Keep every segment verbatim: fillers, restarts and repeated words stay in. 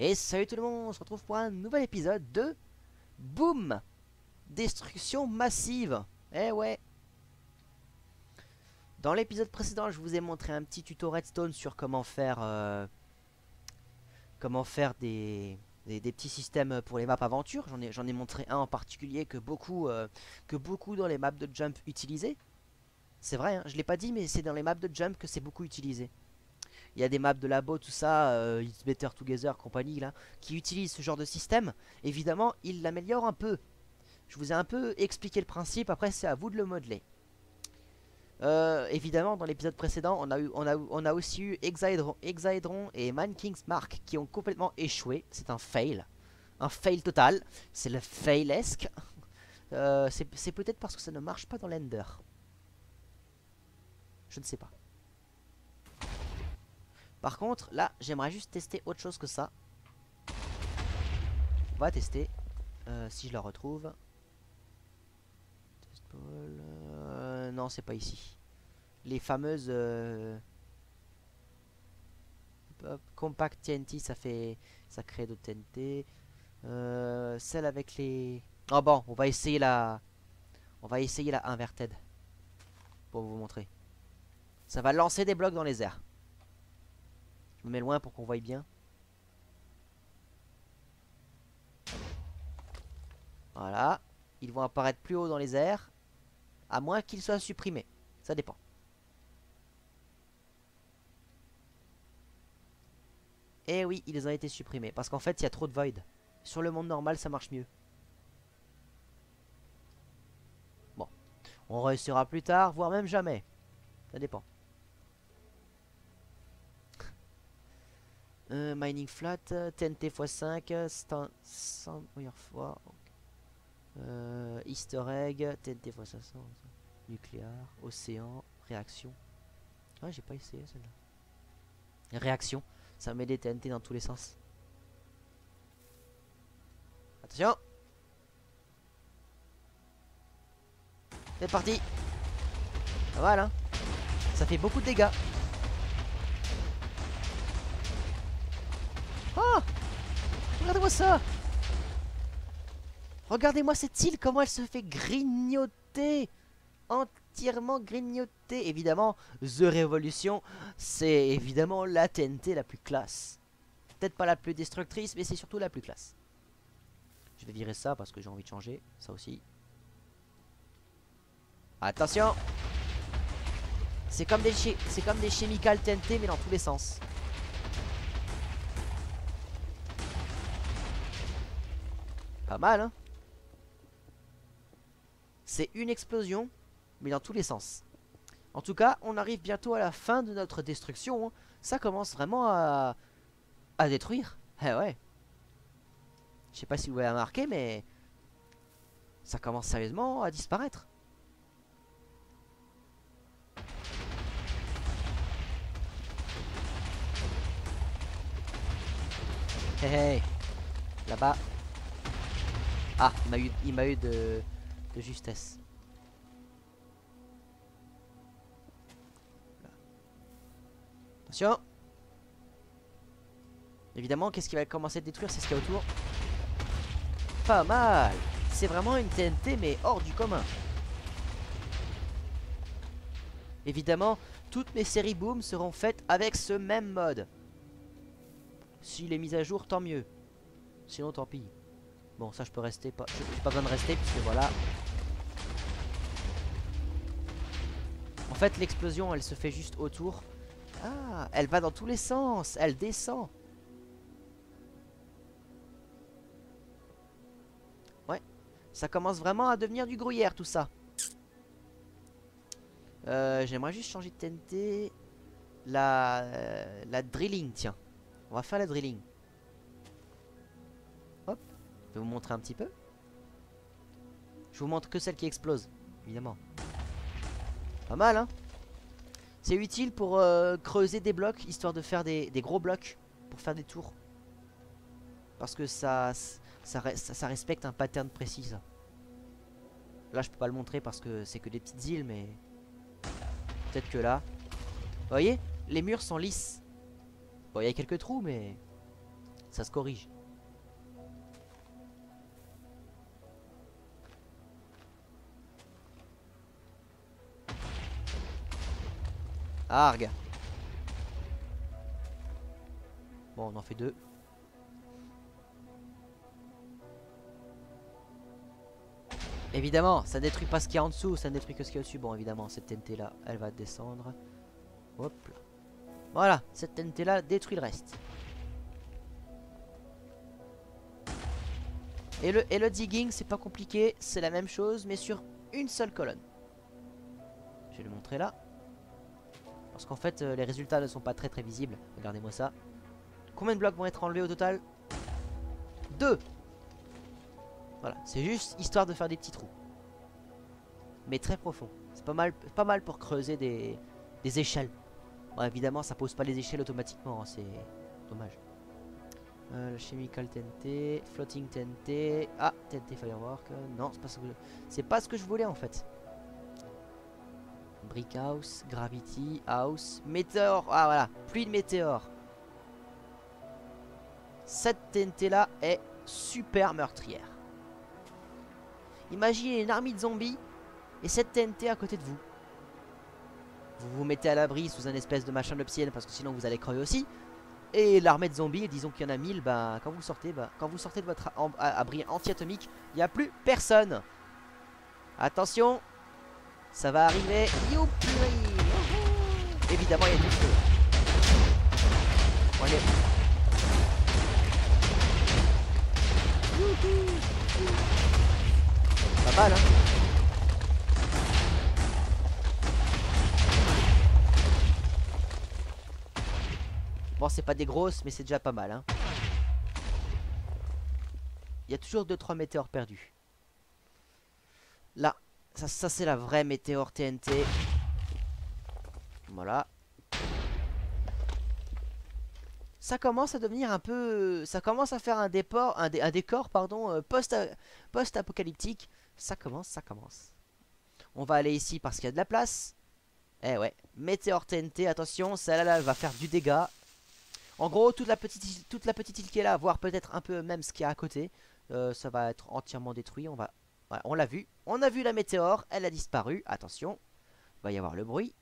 Et salut tout le monde, on se retrouve pour un nouvel épisode de BOOM Destruction Massive. Eh ouais. Dans l'épisode précédent, je vous ai montré un petit tuto redstone sur comment faire euh, Comment faire des, des, des petits systèmes pour les maps aventures. J'en ai, j'en ai montré un en particulier que beaucoup, euh, que beaucoup dans les maps de jump utilisaient. C'est vrai, hein, je l'ai pas dit, mais c'est dans les maps de jump que c'est beaucoup utilisé. Il y a des maps de labo, tout ça, euh, It's Better Together, compagnie, là, qui utilisent ce genre de système. Évidemment, ils l'améliorent un peu. Je vous ai un peu expliqué le principe, après c'est à vous de le modeler. Euh, évidemment, dans l'épisode précédent, on a, eu, on, a, on a aussi eu Exaedron, Exaedron et Man King's Mark qui ont complètement échoué. C'est un fail. Un fail total. C'est le failesque. Euh, c'est peut-être parce que ça ne marche pas dans l'Ender. Je ne sais pas. Par contre, là, j'aimerais juste tester autre chose que ça. On va tester, euh, si je la retrouve. Euh, non, c'est pas ici. Les fameuses... Euh... Compact T N T, ça fait... Ça crée d'autres T N T. Euh, celle avec les... Ah bon, on va essayer la... On va essayer la inverted. Pour vous montrer. Ça va lancer des blocs dans les airs. Je me mets loin pour qu'on voie bien. Voilà. Ils vont apparaître plus haut dans les airs. À moins qu'ils soient supprimés. Ça dépend. Et oui, ils ont été supprimés. Parce qu'en fait, il y a trop de void. Sur le monde normal, ça marche mieux. Bon. On réussira plus tard, voire même jamais. Ça dépend. Euh, mining flat, T N T x cinq, stand, stand, meilleure fois, okay. euh, Easter egg, T N T x cinq cents, nucléaire, océan, réaction. Ah, j'ai pas essayé celle-là. Réaction, ça met des T N T dans tous les sens. Attention! C'est parti! Pas mal, hein? Ça fait beaucoup de dégâts. Oh, regardez-moi ça. Regardez-moi cette île, comment elle se fait grignoter. Entièrement grignoter. Évidemment, The Revolution, c'est évidemment la T N T la plus classe. Peut-être pas la plus destructrice, mais c'est surtout la plus classe. Je vais virer ça parce que j'ai envie de changer. Ça aussi. Attention. C'est comme des c'est comme des chemicals T N T, mais dans tous les sens. Pas mal, hein. C'est une explosion, mais dans tous les sens. En tout cas, on arrive bientôt à la fin de notre destruction. Ça commence vraiment à, à détruire. Eh ouais. Je sais pas si vous avez remarqué, mais ça commence sérieusement à disparaître. Hey, hey. Là-bas. Ah, il m'a eu, il m'a eu de, de justesse. Attention. Évidemment, qu'est-ce qui va commencer à détruire, c'est ce qu'il y a autour. Pas mal. C'est vraiment une T N T, mais hors du commun. Évidemment, toutes mes séries boom seront faites avec ce même mode. S'il est mis à jour, tant mieux. Sinon, tant pis. Bon, ça je peux rester, pas, j'ai pas besoin de rester puisque voilà. En fait, l'explosion elle se fait juste autour. Ah, elle va dans tous les sens, elle descend. Ouais, ça commence vraiment à devenir du gruyère tout ça. Euh, j'aimerais juste changer de T N T. La, euh, la drilling, tiens. On va faire la drilling. Je vais vous montrer un petit peu. Je vous montre que celle qui explose, évidemment. Pas mal, hein. C'est utile pour euh, creuser des blocs, histoire de faire des, des gros blocs, pour faire des tours. Parce que ça, ça, ça, ça respecte un pattern précis, ça. Là, je peux pas le montrer parce que c'est que des petites îles, mais... Peut-être que là... Vous voyez, les murs sont lisses. Bon, il y a quelques trous, mais... ça se corrige. Argue. Bon, on en fait deux. Évidemment, ça détruit pas ce qu'il y a en dessous, ça ne détruit que ce qu'il y a au-dessus. Bon, évidemment, cette T N T là, elle va descendre. Hop là. Voilà, cette T N T là détruit le reste. Et le, et le digging, c'est pas compliqué, c'est la même chose, mais sur une seule colonne. Je vais le montrer là. Parce qu'en fait, les résultats ne sont pas très très visibles. Regardez-moi ça. Combien de blocs vont être enlevés au total? Deux. Voilà, c'est juste histoire de faire des petits trous. Mais très profonds. C'est pas mal, pas mal pour creuser des, des échelles. Bon, évidemment, ça pose pas les échelles automatiquement, hein, c'est dommage. Euh, le chemical T N T, floating T N T, ah, T N T firework, euh, non, c'est pas ce que c'est pas ce que je voulais en fait. Brick house, gravity house, météore, ah voilà, pluie de météore. Cette T N T là est super meurtrière. Imaginez une armée de zombies et cette T N T à côté de vous. Vous vous mettez à l'abri sous un espèce de machin d'obsidienne parce que sinon vous allez crever aussi. Et l'armée de zombies, disons qu'il y en a mille, bah quand vous sortez, bah quand vous sortez de votre abri anti-atomique, il n'y a plus personne. Attention, ça va arriver. Youpi. Évidemment, il y a du feu. Allez. Pas mal, hein. Bon, c'est pas des grosses, mais c'est déjà pas mal, hein. Il y a toujours deux trois météores perdus. Là, ça, ça c'est la vraie météore T N T. Voilà. Ça commence à devenir un peu... Ça commence à faire un, déport, un, dé, un décor pardon, post-apocalyptique. Ça commence, ça commence. On va aller ici parce qu'il y a de la place. Eh ouais, météore T N T, attention, celle-là va faire du dégât. En gros, toute la petite, toute la petite île qui est là, voire peut-être un peu même ce qu'il y a à côté, euh, ça va être entièrement détruit. On va, ouais, on l'a vu, on a vu la météore, elle a disparu. Attention, il va y avoir le bruit.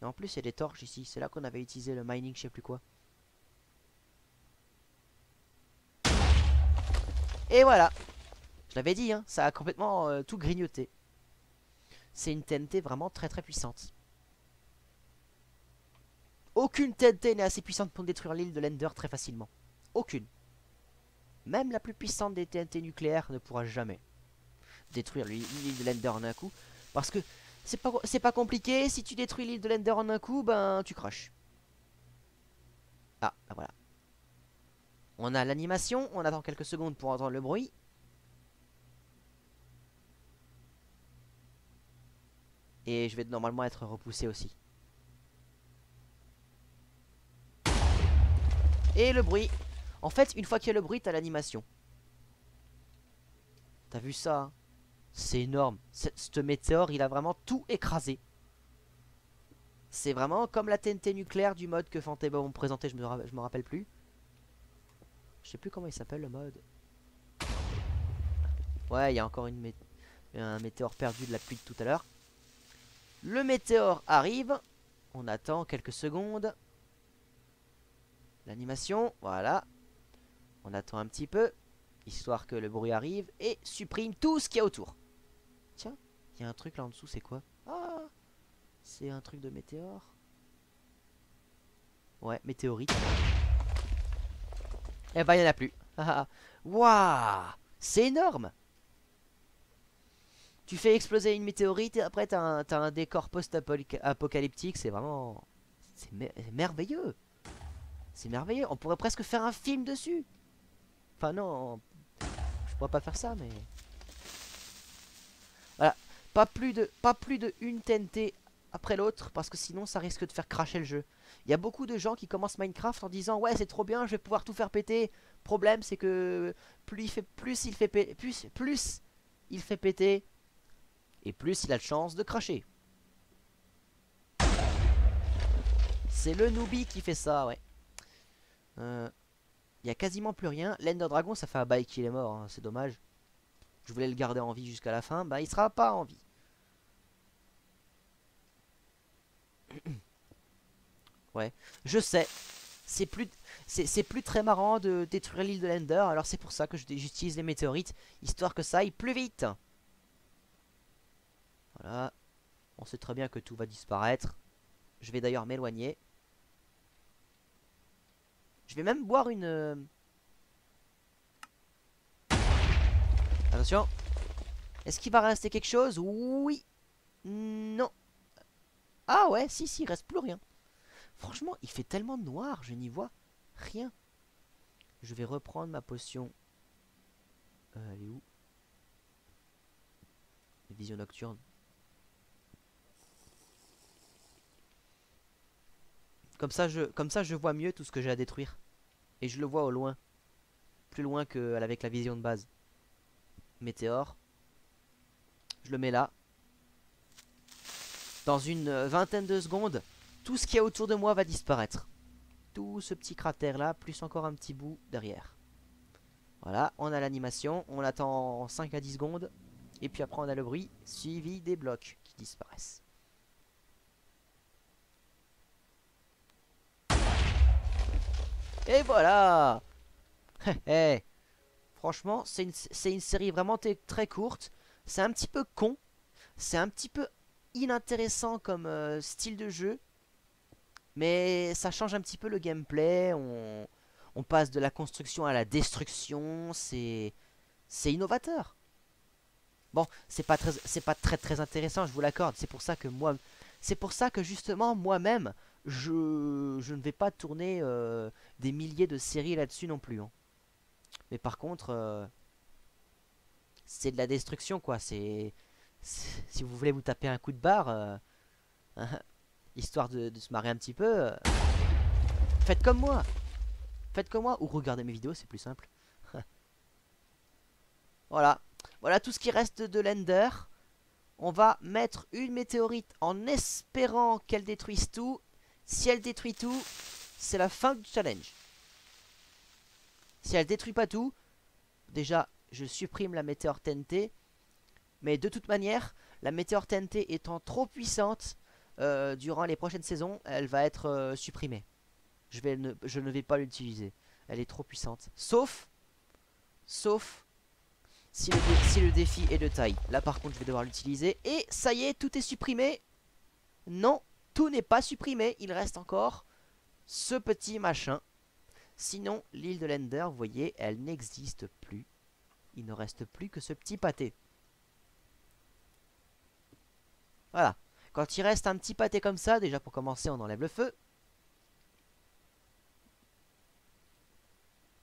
Et en plus, il y a des torches ici. C'est là qu'on avait utilisé le mining, je sais plus quoi. Et voilà, je l'avais dit, hein, ça a complètement euh, tout grignoté. C'est une T N T vraiment très très puissante. Aucune T N T n'est assez puissante pour détruire l'île de l'Ender très facilement. Aucune. Même la plus puissante des T N T nucléaires ne pourra jamais détruire l'île de l'Ender en un coup. Parce que c'est pas, pas compliqué. Si tu détruis l'île de l'Ender en un coup, ben tu crushes. Ah, ben voilà. On a l'animation. On attend quelques secondes pour entendre le bruit. Et je vais normalement être repoussé aussi. Et le bruit. En fait, une fois qu'il y a le bruit, t'as l'animation. T'as vu ça, hein? C'est énorme. Ce météore, il a vraiment tout écrasé. C'est vraiment comme la T N T nucléaire du mode que Fantébo me présentait. Je me, ra je me rappelle plus. Je sais plus comment il s'appelle le mode. Ouais, il y a encore une mé un météore perdu de la pluie de tout à l'heure. Le météore arrive. On attend quelques secondes. L'animation, voilà. On attend un petit peu, histoire que le bruit arrive et supprime tout ce qu'il y a autour. Tiens, il y a un truc là en dessous, c'est quoi? Ah, c'est un truc de météore. Ouais, météorite. Eh ben, il n'y en a plus. Waouh, c'est énorme. Tu fais exploser une météorite et après, t'as un, t'as un décor post-apocalyptique. C'est vraiment... C'est mer- merveilleux. C'est merveilleux, on pourrait presque faire un film dessus. Enfin non, je pourrais pas faire ça, mais... Voilà, pas plus de, pas plus de une T N T après l'autre, parce que sinon ça risque de faire cracher le jeu. Il y a beaucoup de gens qui commencent Minecraft en disant « Ouais, c'est trop bien, je vais pouvoir tout faire péter. » Problème, c'est que plus il fait, plus il fait péter, plus, plus il fait péter, et plus il a de chance de cracher. C'est le noobie qui fait ça, ouais. Il euh, n'y a quasiment plus rien. L'Ender Dragon, ça fait un bail qu'il est mort, hein. C'est dommage. Je voulais le garder en vie jusqu'à la fin. Bah, il sera pas en vie. Ouais, je sais. C'est plus, c'est plus très marrant de détruire l'île de l'Ender. Alors c'est pour ça que j'utilise les météorites, histoire que ça aille plus vite. Voilà. On sait très bien que tout va disparaître. Je vais d'ailleurs m'éloigner. Je vais même boire une... Attention. Est-ce qu'il va rester quelque chose? Oui. Non. Ah ouais, si, si, il reste plus rien. Franchement, il fait tellement noir, je n'y vois rien. Je vais reprendre ma potion. Euh, elle est où? Vision nocturne. Comme ça, je, comme ça, je vois mieux tout ce que j'ai à détruire. Et je le vois au loin. Plus loin qu'avec la vision de base. Météore. Je le mets là. Dans une vingtaine de secondes, tout ce qu'il y a autour de moi va disparaître. Tout ce petit cratère là, plus encore un petit bout derrière. Voilà, on a l'animation. On attend cinq à dix secondes. Et puis après on a le bruit, suivi des blocs qui disparaissent. Et voilà. Hey, franchement, c'est une, c'est une série vraiment très courte. C'est un petit peu con. C'est un petit peu inintéressant comme euh, style de jeu. Mais ça change un petit peu le gameplay. On, on passe de la construction à la destruction. C'est innovateur. Bon, c'est pas très, c'est pas très très intéressant, je vous l'accorde. C'est pour ça que moi, c'est pour ça que justement moi-même, je, je ne vais pas tourner euh, des milliers de séries là-dessus non plus. Hein. Mais par contre, euh, c'est de la destruction quoi. C'est, si vous voulez vous taper un coup de barre, euh, hein, histoire de, de se marrer un petit peu, euh, faites comme moi, faites comme moi ou regardez mes vidéos, c'est plus simple. Voilà. Voilà tout ce qui reste de l'Ender. On va mettre une météorite en espérant qu'elle détruise tout. Si elle détruit tout, c'est la fin du challenge. Si elle détruit pas tout, déjà je supprime la météore T N T. Mais de toute manière, la météore T N T étant trop puissante, euh, durant les prochaines saisons, elle va être euh, supprimée. Je, vais ne, je ne vais pas l'utiliser. Elle est trop puissante. Sauf... Sauf... Si le, si le défi est de taille. Là par contre je vais devoir l'utiliser. Et ça y est, tout est supprimé. Non, tout n'est pas supprimé. Il reste encore ce petit machin. Sinon l'île de l'Ender, vous voyez, elle n'existe plus. Il ne reste plus que ce petit pâté. Voilà. Quand il reste un petit pâté comme ça, déjà pour commencer on enlève le feu.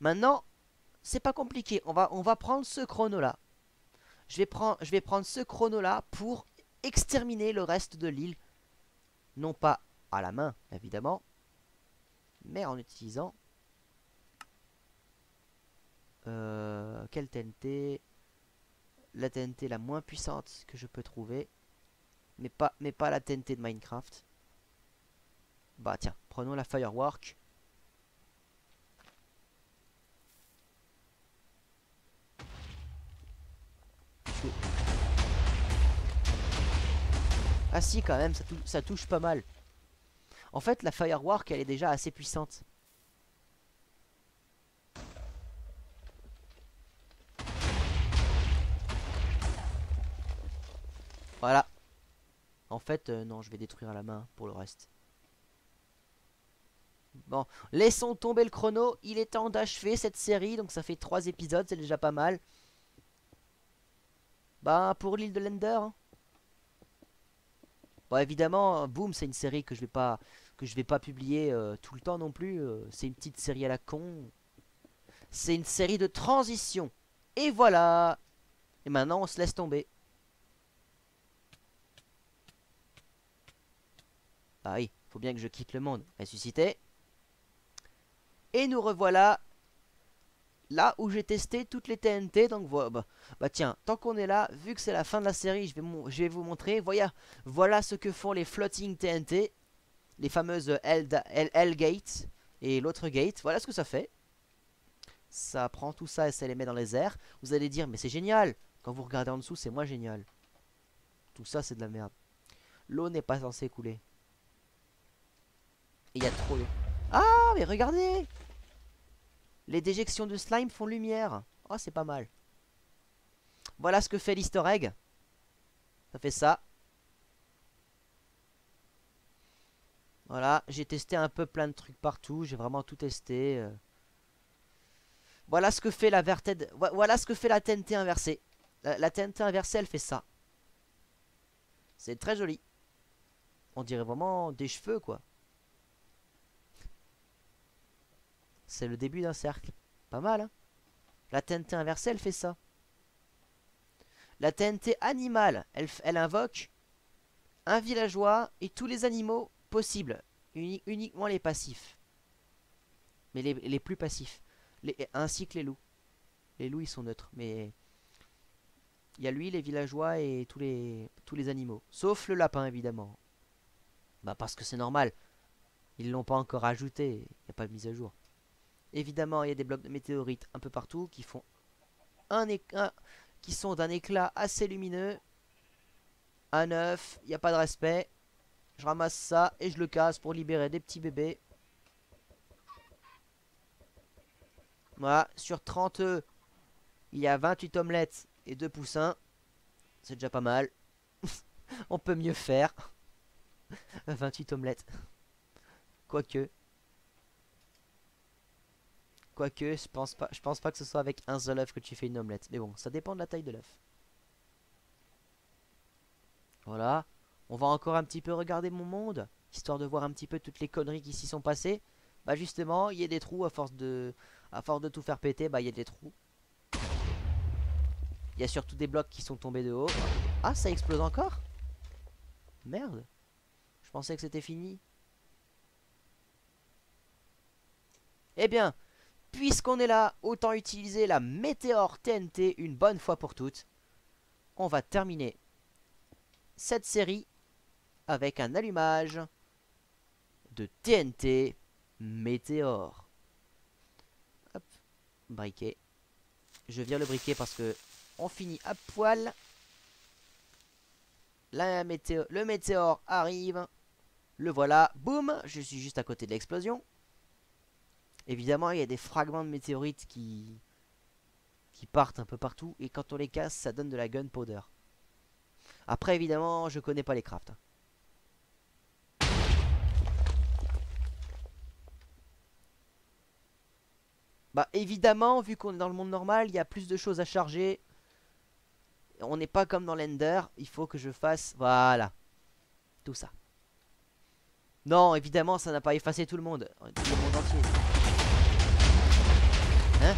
Maintenant... C'est pas compliqué, on va, on va prendre ce chrono là. Je vais, prendre, je vais prendre ce chrono là pour exterminer le reste de l'île. Non pas à la main, évidemment, mais en utilisant... Euh, quelle T N T? La T N T la moins puissante que je peux trouver. Mais pas, mais pas la T N T de Minecraft. Bah tiens, prenons la Firework. Ah si quand même, ça, tou ça touche pas mal. En fait la Firework elle est déjà assez puissante. Voilà. En fait euh, non, je vais détruire à la main pour le reste. Bon, laissons tomber le chrono. Il est temps d'achever cette série. Donc ça fait trois épisodes, c'est déjà pas mal. Bah pour l'île de l'Ender hein. Bon évidemment, Boom c'est une série que je vais pas que je vais pas publier euh, tout le temps non plus. Euh, c'est une petite série à la con. C'est une série de transition. Et voilà. Et maintenant on se laisse tomber. Bah oui, faut bien que je quitte le monde. Ressuscité. Et nous revoilà. Là où j'ai testé toutes les T N T, donc voilà, bah, bah tiens, tant qu'on est là, vu que c'est la fin de la série, je vais, je vais vous montrer, voilà, voilà ce que font les Floating T N T, les fameuses Hellgate, et l'autre gate. Voilà ce que ça fait. Ça prend tout ça et ça les met dans les airs. Vous allez dire mais c'est génial. Quand vous regardez en dessous c'est moins génial. Tout ça c'est de la merde. L'eau n'est pas censée couler. Et il y a trop d'eau. Ah mais regardez, les déjections de slime font lumière. Oh c'est pas mal. Voilà ce que fait l'easter egg. Ça fait ça. Voilà, j'ai testé un peu plein de trucs partout. J'ai vraiment tout testé. euh... Voilà ce que fait la verted... Voilà ce que fait la T N T inversée. La, la T N T inversée elle fait ça. C'est très joli. On dirait vraiment des cheveux quoi. C'est le début d'un cercle. Pas mal hein. La T N T inversée elle fait ça. La T N T animale elle, elle invoque un villageois et tous les animaux possibles. Uni, uniquement les passifs. Mais les, les plus passifs. Les, ainsi que les loups. Les loups ils sont neutres. Mais il y a lui, les villageois et tous les, tous les animaux. Sauf le lapin évidemment. Bah parce que c'est normal. Ils l'ont pas encore ajouté. Il n'y a pas de mise à jour. Évidemment il y a des blocs de météorites un peu partout qui font un, un qui sont d'un éclat assez lumineux. Un œuf, il n'y a pas de respect. Je ramasse ça et je le casse pour libérer des petits bébés. Voilà, sur trente œufs, il y a vingt-huit omelettes et deux poussins. C'est déjà pas mal. On peut mieux faire. vingt-huit omelettes. Quoique. Quoique, je pense pas, je pense pas que ce soit avec un seul œuf que tu fais une omelette. Mais bon, ça dépend de la taille de l'œuf. Voilà. On va encore un petit peu regarder mon monde. Histoire de voir un petit peu toutes les conneries qui s'y sont passées. Bah justement, il y a des trous à force de... À force de tout faire péter, bah il y a des trous. Il y a surtout des blocs qui sont tombés de haut. Ah, ça explose encore? Merde. Je pensais que c'était fini. Eh bien, puisqu'on est là, autant utiliser la météore T N T une bonne fois pour toutes. On va terminer cette série avec un allumage de T N T météore. Briquet. Je viens le briquet parce que on finit à poil. La météo... Le météore arrive. Le voilà. Boum. Je suis juste à côté de l'explosion. Évidemment, il y a des fragments de météorites qui... qui partent un peu partout. Et quand on les casse, ça donne de la gunpowder. Après, évidemment, je connais pas les crafts. Bah évidemment, vu qu'on est dans le monde normal, il y a plus de choses à charger. On n'est pas comme dans l'Ender. Il faut que je fasse... Voilà. Tout ça. Non, évidemment, ça n'a pas effacé tout le monde. Tout le monde entier. Hein?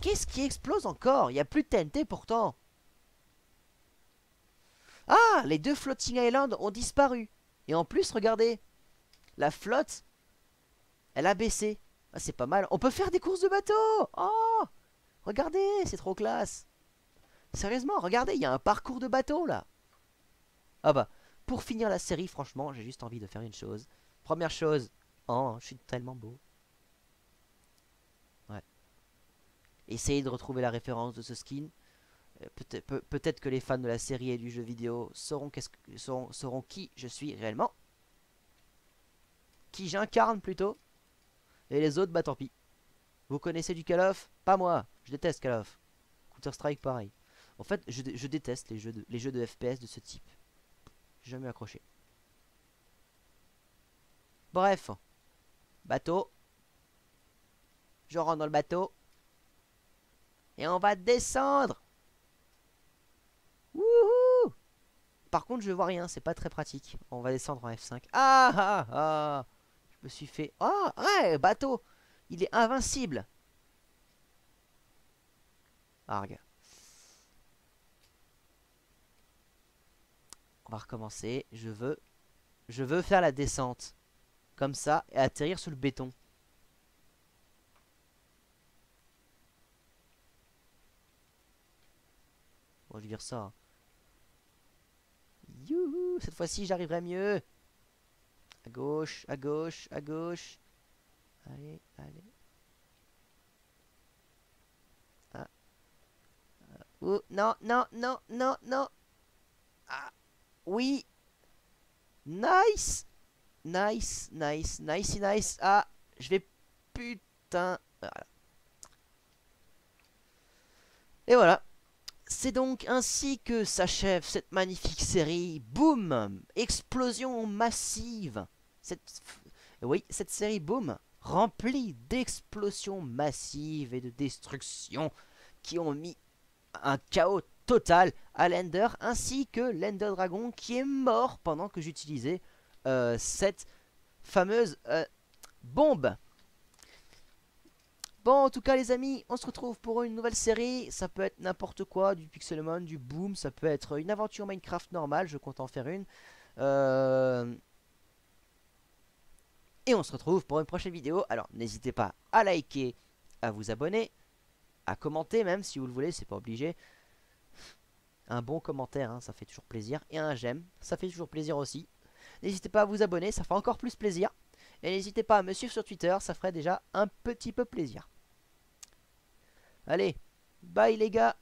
Qu'est-ce qui explose encore? Il n'y a plus de T N T pourtant. Ah, les deux Floating Island ont disparu. Et en plus, regardez. La flotte, elle a baissé. Ah, c'est pas mal. On peut faire des courses de bateau. Oh, regardez, c'est trop classe. Sérieusement, regardez, il y a un parcours de bateau là. Ah bah, pour finir la série, franchement, j'ai juste envie de faire une chose. Première chose, oh, je suis tellement beau. Ouais. Essayez de retrouver la référence de ce skin. Euh, peut-être, peut, peut-être que les fans de la série et du jeu vidéo sauront, qu'est-ce que, sauront, sauront qui je suis réellement. Qui j'incarne plutôt. Et les autres, bah tant pis. Vous connaissez du Call of? Pas moi, je déteste Call of. Counter-Strike, pareil. En fait, je, je déteste les jeux, de, les jeux de F P S de ce type. J'ai jamais accroché. Bref. Bateau. Je rentre dans le bateau. Et on va descendre. Wouhou! Par contre, je vois rien, c'est pas très pratique. On va descendre en F cinq. Ah ah ah! Je me suis fait... Ah oh, ouais, bateau. Il est invincible. Argue. On va recommencer. Je veux... Je veux faire la descente. Comme ça, et atterrir sur le béton. Bon, je vire ça. Hein. Youhou. Cette fois-ci, j'arriverai mieux. À gauche, à gauche, à gauche. Allez, allez. Ah. Oh, non, non, non, non, non. Ah, oui. Nice. Nice, nice, nice, nice. Ah, je vais... Putain. Voilà. Et voilà. C'est donc ainsi que s'achève cette magnifique série. Boom! Explosion massive. Cette... Oui, cette série Boom, remplie d'explosions massives et de destructions qui ont mis un chaos total à l'Ender, ainsi que l'Ender Dragon qui est mort pendant que j'utilisais euh, cette fameuse euh, bombe. Bon, en tout cas les amis, on se retrouve pour une nouvelle série. Ça peut être n'importe quoi, du Pixelmon, du Boom, ça peut être une aventure Minecraft normale, je compte en faire une. Euh... Et on se retrouve pour une prochaine vidéo. Alors n'hésitez pas à liker, à vous abonner, à commenter même si vous le voulez, c'est pas obligé. Un bon commentaire, hein, ça fait toujours plaisir. Et un j'aime, ça fait toujours plaisir aussi. N'hésitez pas à vous abonner, ça fait encore plus plaisir. Et n'hésitez pas à me suivre sur Twitter, ça ferait déjà un petit peu plaisir. Allez, bye les gars.